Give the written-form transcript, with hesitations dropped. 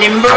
Limbo.